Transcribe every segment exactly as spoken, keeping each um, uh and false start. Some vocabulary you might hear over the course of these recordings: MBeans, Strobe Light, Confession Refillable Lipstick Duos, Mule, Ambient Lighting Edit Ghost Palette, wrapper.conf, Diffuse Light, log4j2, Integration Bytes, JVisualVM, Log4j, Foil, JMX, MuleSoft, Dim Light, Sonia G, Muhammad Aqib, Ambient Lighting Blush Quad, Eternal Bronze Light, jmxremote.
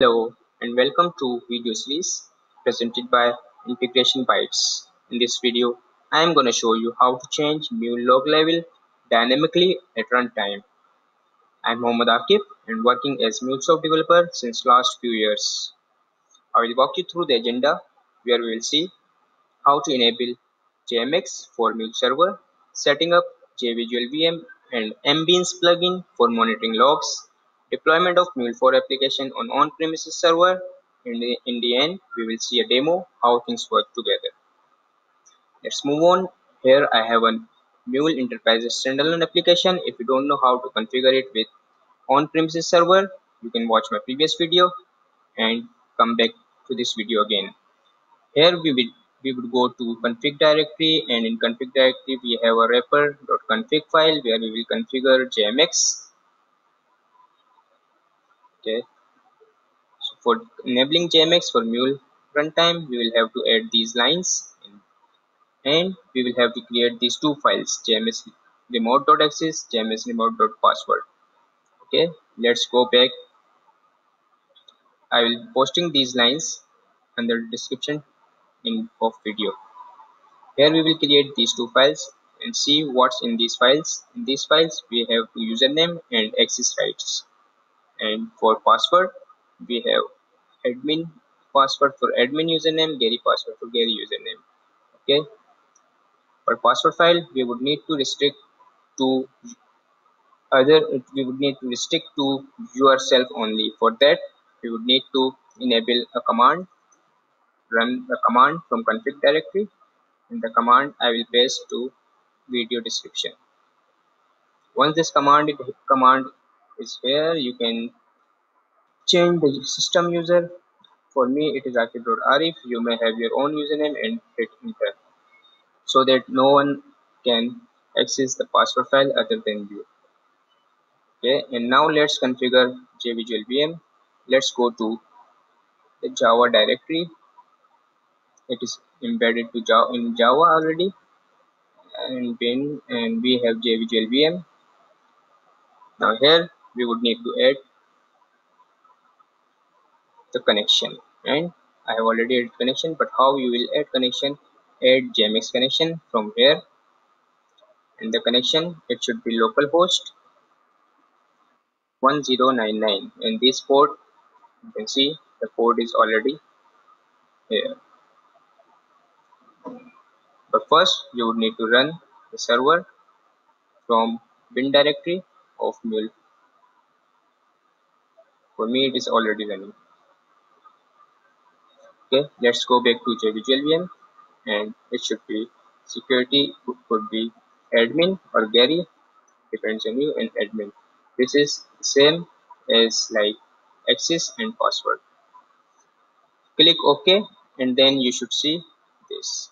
Hello and welcome to video series presented by Integration Bytes. In this video, I am going to show you how to change Mule log level dynamically at runtime. I am Muhammad Aqib and working as MuleSoft developer since last few years. I will walk you through the agenda where we will see how to enable J M X for Mule server, setting up JVisualVM and MBeans plugin for monitoring logs, deployment of Mule four application on on-premises server, and in, in the end we will see a demo how things work together. Let's move on. Here I have a Mule Enterprise standalone application. If you don't know how to configure it with on-premises server, you can watch my previous video and come back to this video again. Here we will we would go to config directory, and in config directory we have a wrapper dot config file where we will configure J M X. Okay. So for enabling J M X for Mule runtime, we will have to add these lines and we will have to create these two files, jmxremote dot access, jmxremote dot password. Okay, let's go back. I will posting these lines under description in of video. Here we will create these two files and see what's in these files. In these files we have the username and access rights. And for password, we have admin password for admin username, Gary password for Gary username. Okay. For password file, we would need to restrict to other. We would need to restrict to yourself only. For that, we would need to enable a command, run a command from config directory, and the command I will paste to video description. Once this command command is here, you can change the system user. For me it is Aqib dot arif. You may have your own username and hit enter so that no one can access the password file other than you. Okay, and now let's configure JVisualVM. Let's go to the Java directory. It is embedded to Java in Java already, and bin and we have JVisualVM. Now here we would need to add the connection, and I have already added connection, but how you will add connection? Add J M X connection from here, and the connection it should be localhost one zero nine nine, and this port you can see the port is already here. But first you would need to run the server from bin directory of Mule. For me it is already running. Okay, let's go back to JVisualVM, and it should be security could be admin or Gary, depends on you, and admin. This is same as like access and password. Click OK, and then you should see this.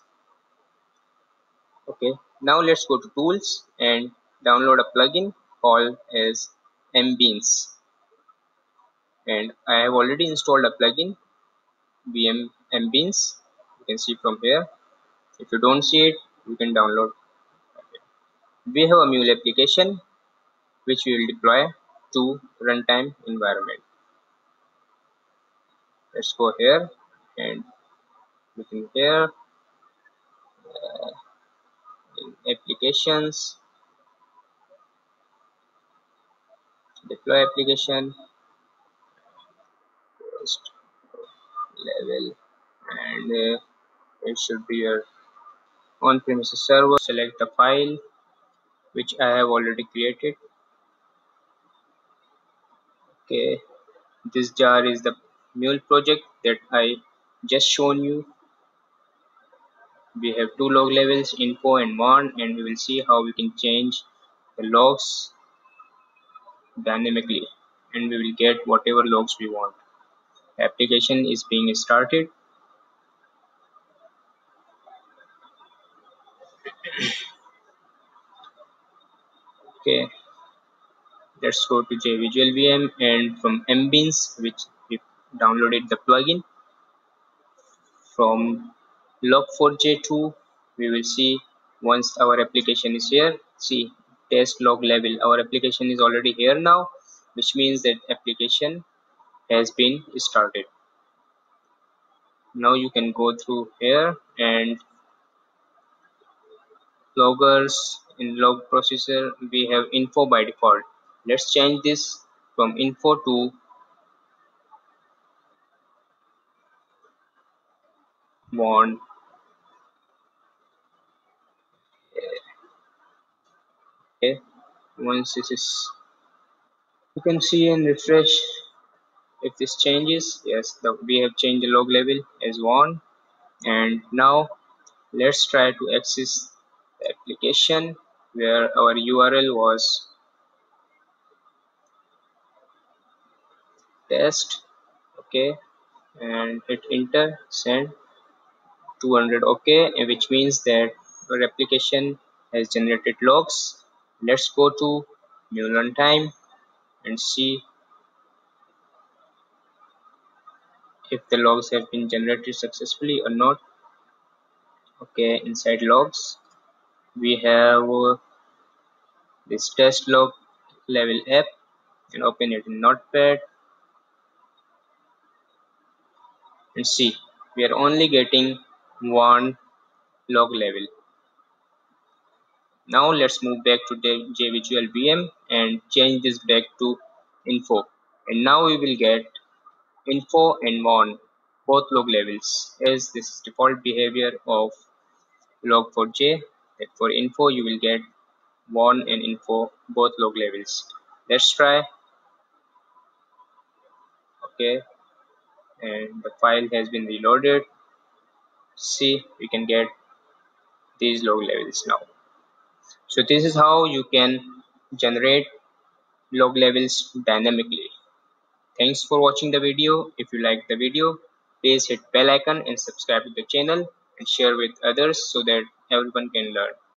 Okay, now let's go to tools and download a plugin called as MBeans. And I have already installed a plugin, V M MBeans. You can see from here. If you don't see it, you can download. Okay. We have a Mule application which we will deploy to runtime environment. Let's go here and looking here uh, in applications, deploy application. Level, and uh, it should be your on-premises server. Select the file which I have already created. Okay, this jar is the Mule project that I just shown you. We have two log levels, info and warn, and we will see how we can change the logs dynamically, and we will get whatever logs we want. Application is being started. Okay, let's go to JVisualVM, and from MBeans, which we downloaded the plugin from log four j two, we will see once our application is here. See, test log level, our application is already here now, which means that application has been started. Now you can go through here and loggers in log processor we have info by default. Let's change this from info to warn. Okay, once this is, you can see and refresh if this changes. Yes, the, we have changed the log level as warn. And now let's try to access the application where our U R L was test. Okay, and hit enter, send two hundred. Okay, and which means that our application has generated logs. Let's go to Mule runtime and see if the logs have been generated successfully or not. Okay, inside logs we have uh, this test log level app and open it in Notepad and see we are only getting one log level. Now let's move back to the JVisualVM and change this back to info, and now we will get info and warn, both log levels, as this is default behavior of log four j, that for info you will get warn and info, both log levels. Let's try. Okay, and the file has been reloaded. See, we can get these log levels now. So this is how you can generate log levels dynamically. Thanks for watching the video. If you like the video, please hit bell icon and subscribe to the channel and share with others so that everyone can learn.